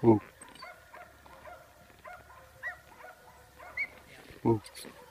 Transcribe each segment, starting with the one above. Whoa. Whoa. Whoa.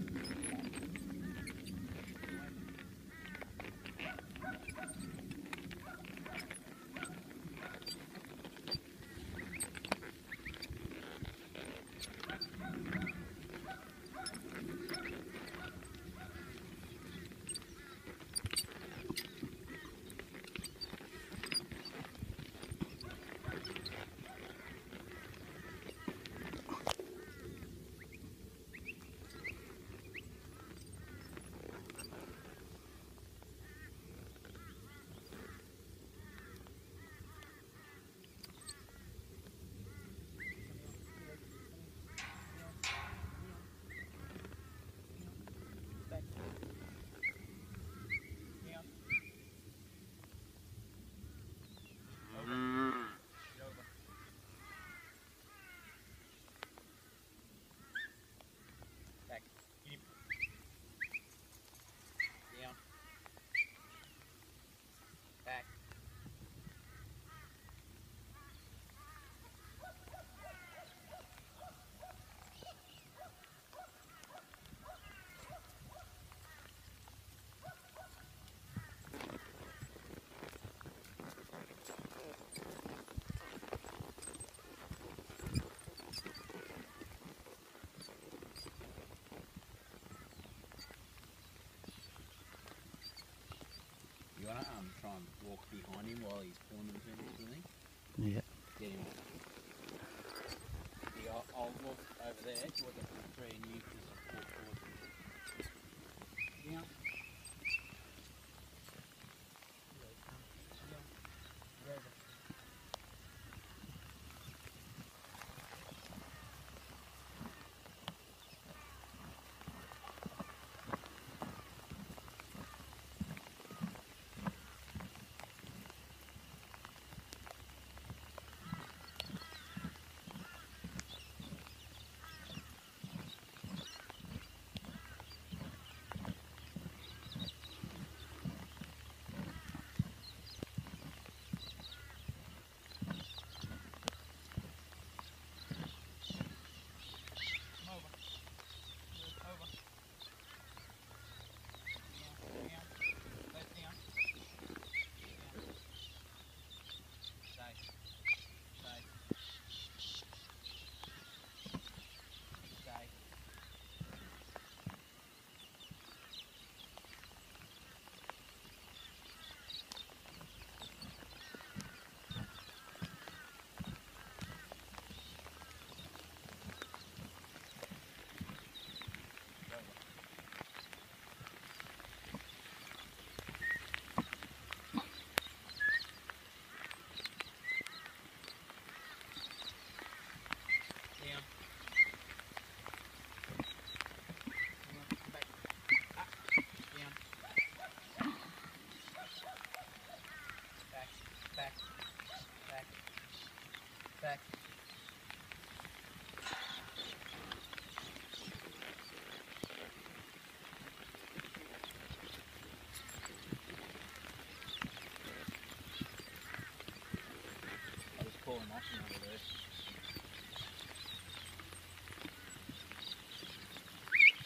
Try and walk behind him while he's pulling the fingers, isn't he? Yeah. Get him. Yeah, I'll walk over there to look at the tree and you just walk towards him. Yeah.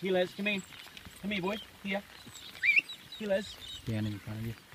He Les, come in. Come here, boy. Here. He Les. Down in front of you.